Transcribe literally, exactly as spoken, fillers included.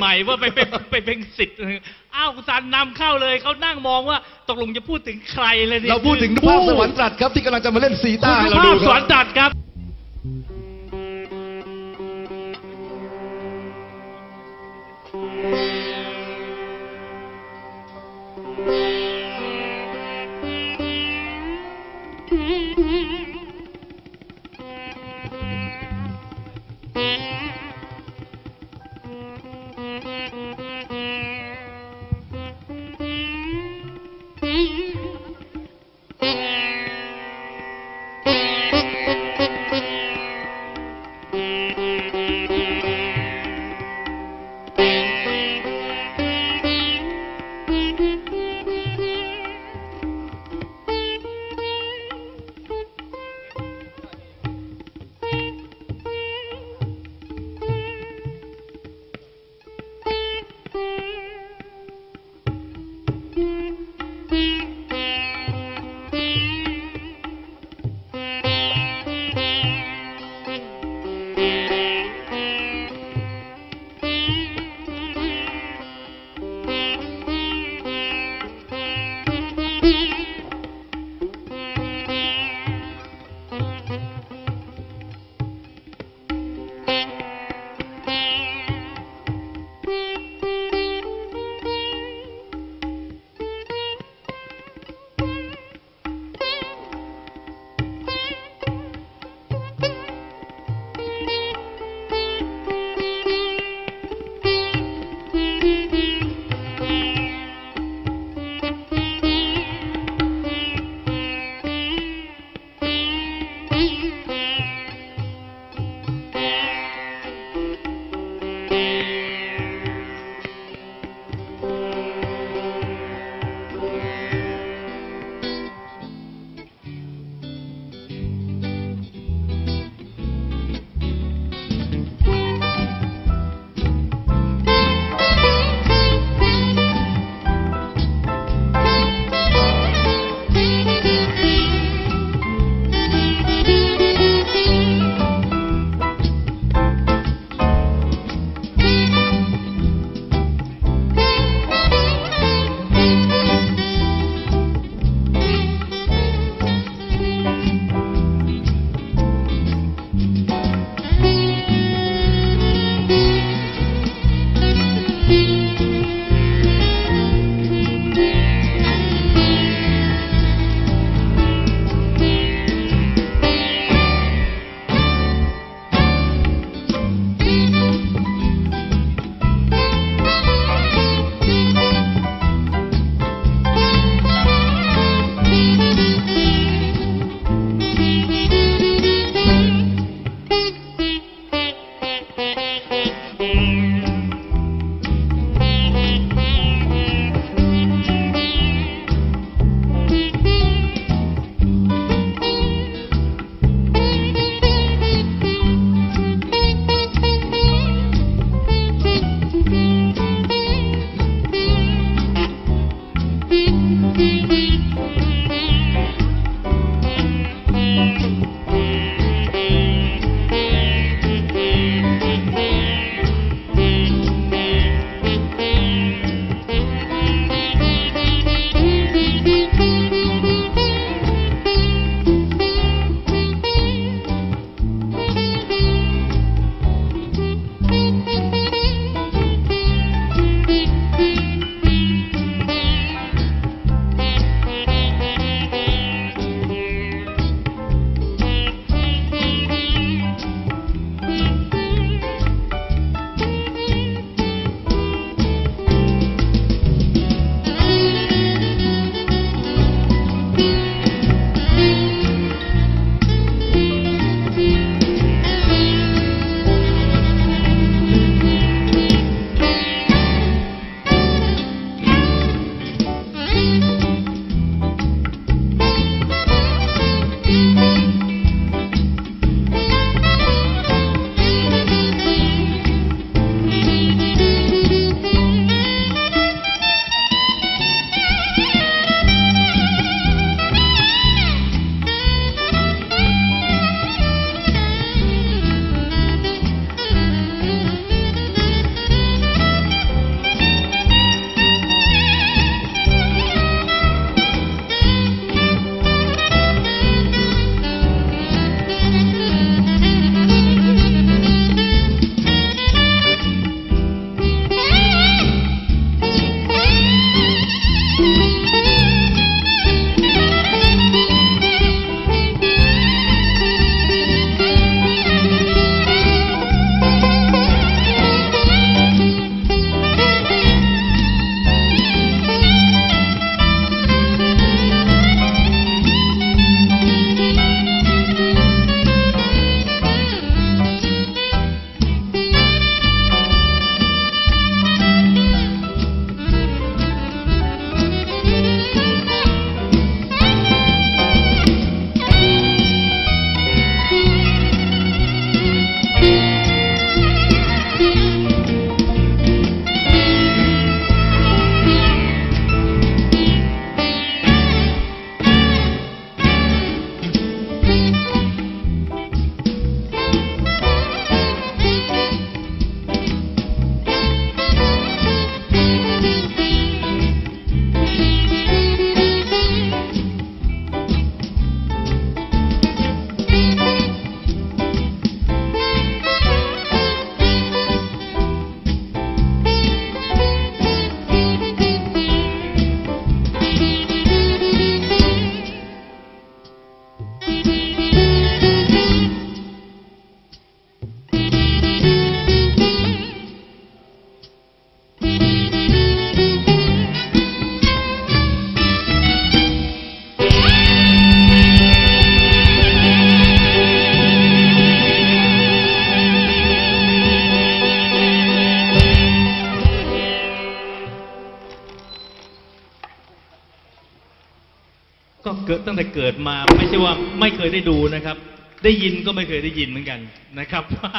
ใหม่ว่าไปเป็นไปเป็นสิทธิ์อ้าวสารนำเข้าเลยเขานั่งมองว่าตกลงจะพูดถึงใครเลยเราพูดถึงภาพสวรรค์ตรัสครับที่กำลังจะมาเล่นสีตาเราดูภาพสวรรค์ตรัสครับ ก็เกิดตั้งแต่เกิดมาไม่ใช่ว่าไม่เคยได้ดูนะครับได้ยินก็ไม่เคยได้ยินเหมือนกันนะครับว่า